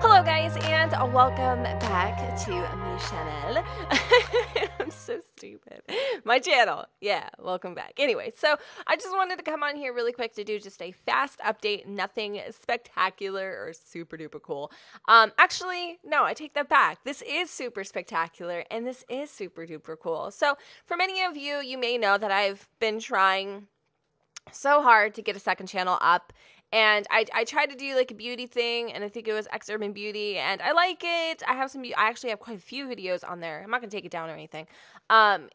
Hello guys, and welcome back to my channel. I'm so stupid. My channel. Yeah, welcome back. Anyway, so I just wanted to come on here really quick to do just a fast update. Nothing spectacular or super duper cool. Actually, no, I take that back. This is super spectacular and this is super duper cool. So for many of you, you may know that I've been trying so hard to get a second channel up. And I tried to do like a beauty thing, and I think it was X Urban Beauty, and I like it. I actually have quite a few videos on there. I'm not gonna take it down or anything. And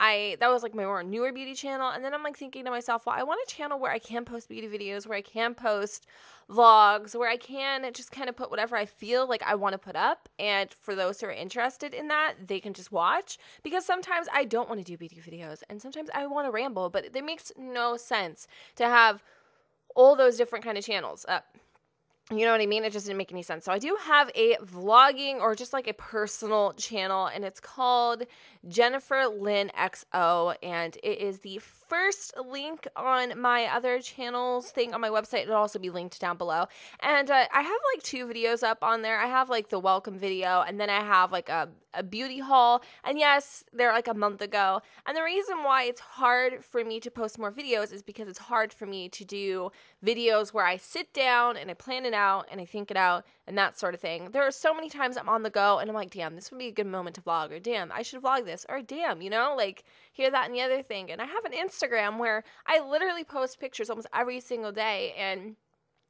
that was like my more newer beauty channel, and then I'm like thinking to myself, well, I want a channel where I can post beauty videos, where I can post vlogs, where I can just kind of put whatever I feel like I want to put up, and for those who are interested in that, they can just watch, because sometimes I don't want to do beauty videos, and sometimes I want to ramble, but it makes no sense to have all those different kind of channels up. You know what I mean? It just didn't make any sense. So I do have a vlogging or just like a personal channel, and it's called Jennifer Lynn XO, and it is the first link on my other channels thing on my website. It'll also be linked down below. And I have like two videos up on there. I have like the welcome video, and then I have like a beauty haul. And yes, they're like a month ago. And the reason why it's hard for me to post more videos is because it's hard for me to do videos where I sit down and I plan it out and I think it out and that sort of thing. There are so many times I'm on the go and I'm like, damn, this would be a good moment to vlog, or damn, I should vlog this, or damn, you know, like here, that, and the other thing. And I have an Instagram where I literally post pictures almost every single day, and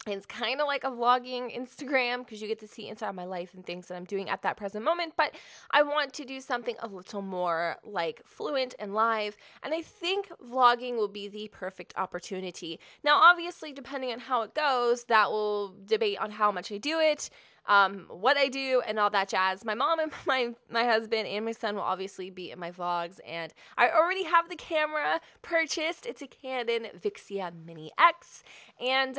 it's kind of like a vlogging Instagram because you get to see inside my life and things that I'm doing at that present moment, but I want to do something a little more like fluent and live, and I think vlogging will be the perfect opportunity. Now, obviously, depending on how it goes, that will debate on how much I do it, what I do, and all that jazz. My mom and my husband and my son will obviously be in my vlogs, and I already have the camera purchased. It's a Canon Vixia Mini X, and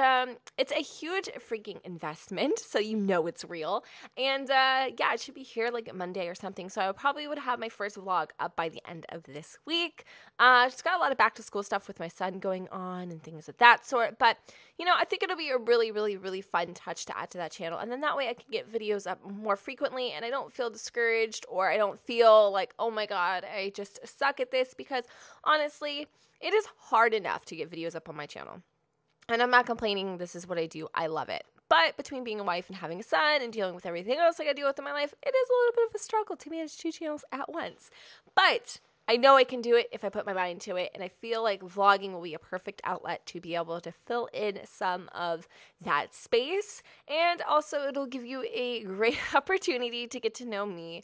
it's a huge freaking investment, so you know it's real. And yeah, it should be here like Monday or something, so I probably would have my first vlog up by the end of this week. Just got a lot of back to school stuff with my son going on and things of that sort, but you know, I think it'll be a really, really, really fun touch to add to that channel, and then that way I can get videos up more frequently, and I don't feel discouraged, or I don't feel like, oh my god, I just suck at this, because honestly, it is hard enough to get videos up on my channel. And I'm not complaining, this is what I do, I love it. But between being a wife and having a son and dealing with everything else I gotta deal with in my life, it is a little bit of a struggle to manage two channels at once. But I know I can do it if I put my mind to it, and I feel like vlogging will be a perfect outlet to be able to fill in some of that space, and also it'll give you a great opportunity to get to know me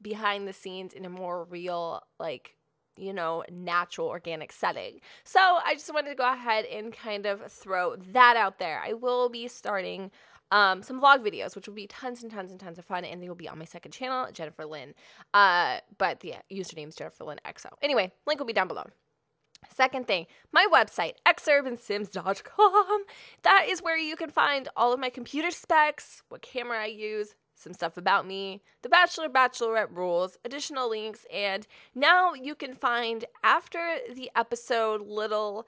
behind the scenes in a more real, like, you know, natural organic setting. So I just wanted to go ahead and kind of throw that out there. I will be starting some vlog videos, which will be tons and tons and tons of fun, and they will be on my second channel, Jennifer Lynn, but the username is Jennifer Lynn XO. Anyway, link will be down below. Second thing, my website, XUrbanSims.com. That is where you can find all of my computer specs, what camera I use, some stuff about me, the Bachelor, Bachelorette rules, additional links, and now you can find, after the episode, little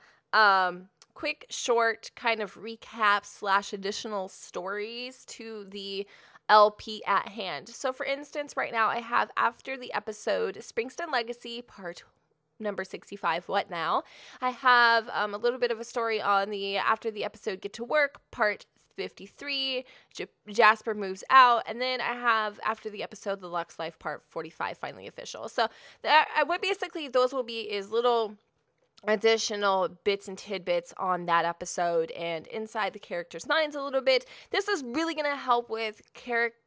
quick short kind of recap / additional stories to the LP at hand. So for instance, right now I have, after the episode Springsteen Legacy part number 65, What Now, I have a little bit of a story on the, after the episode Get to Work part 53, Jasper moves out, and then I have, after the episode The Lux Life part 45, Finally Official. So that, what basically those will be is little additional bits and tidbits on that episode and inside the characters' minds a little bit. This is really going to help with character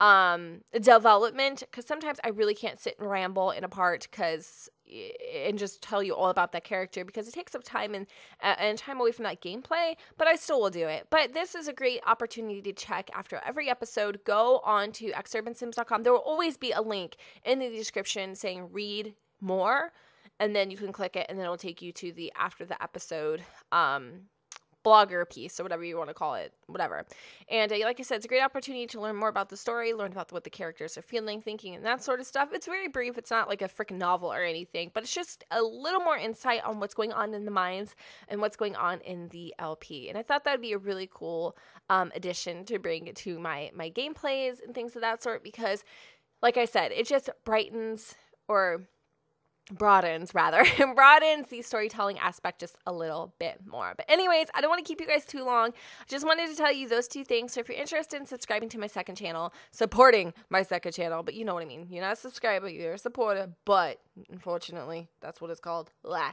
development, because sometimes I really can't sit and ramble in a part and just tell you all about that character, because it takes up time and time away from that gameplay, but I still will do it. But this is a great opportunity to check after every episode. Go on to XUrbanSims.com. There will always be a link in the description saying read more, and then you can click it, and then it'll take you to the after the episode blogger piece or whatever you want to call it, whatever. And like I said, it's a great opportunity to learn more about the story, learn about what the characters are feeling, thinking, and that sort of stuff. It's very brief. It's not like a freaking novel or anything, but it's just a little more insight on what's going on in the minds and what's going on in the LP. And I thought that would be a really cool addition to bring to my gameplays and things of that sort, because like I said, it just brightens or broadens rather and broadens the storytelling aspect just a little bit more. But anyways, I don't want to keep you guys too long. I just wanted to tell you those two things. So if you're interested in subscribing to my second channel, supporting my second channel, but you know what I mean, you're not a subscriber, you're a supporter, but unfortunately that's what it's called. Blah.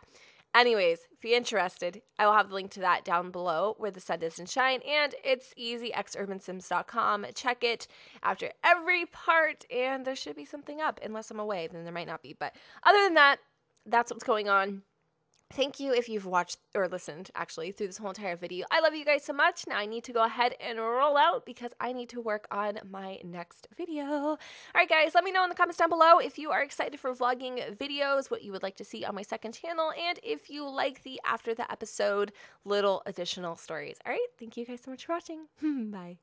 Anyways, if you're interested, I will have the link to that down below, Where the Sun Doesn't Shine, and it's easy, XUrbanSims.com. Check it after every part, and there should be something up. Unless I'm away, then there might not be. But other than that, that's what's going on. Thank you if you've watched or listened, actually, through this whole entire video. I love you guys so much. Now I need to go ahead and roll out because I need to work on my next video. All right, guys, let me know in the comments down below if you are excited for vlogging videos, what you would like to see on my second channel, and if you like the after the episode little additional stories. All right, thank you guys so much for watching. Bye.